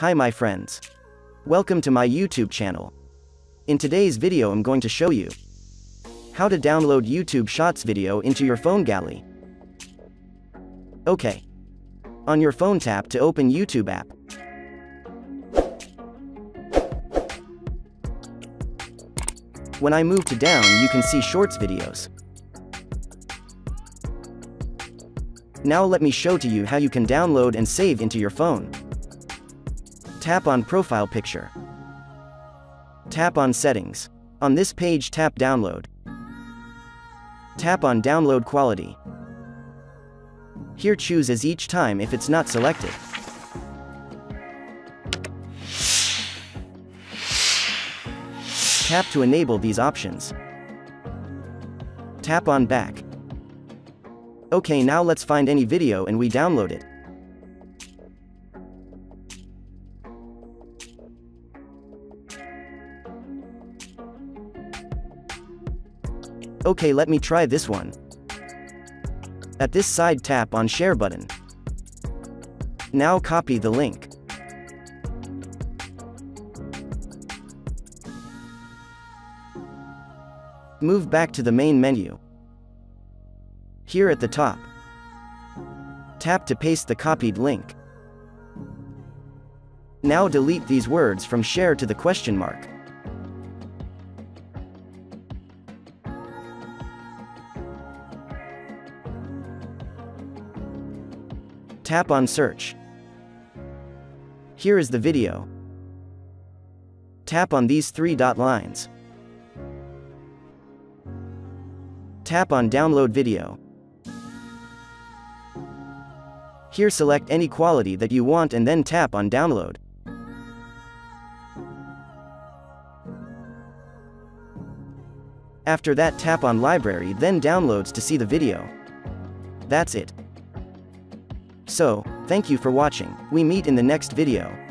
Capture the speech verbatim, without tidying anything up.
Hi my friends. Welcome to my YouTube channel. In today's video I'm going to show you how to download YouTube Shots video into your phone gallery. Okay. On your phone tap to open YouTube app. When I move to down you can see shorts videos. Now let me show to you how you can download and save into your phone. Tap on profile picture. Tap on settings. On this page tap download. Tap on download quality. Here choose as each time if it's not selected. Tap to enable these options. Tap on back. Okay, now let's find any video and we download it. Okay, let me try this one. At this side tap on share button. Now copy the link. Move back to the main menu. Here at the top, tap to paste the copied link. Now delete these words from share to the question mark. Tap on search. Here is the video. Tap on these three dot lines. Tap on download video. Here select any quality that you want and then tap on download. After that tap on library then downloads to see the video. That's it. So, thank you for watching. We meet in the next video.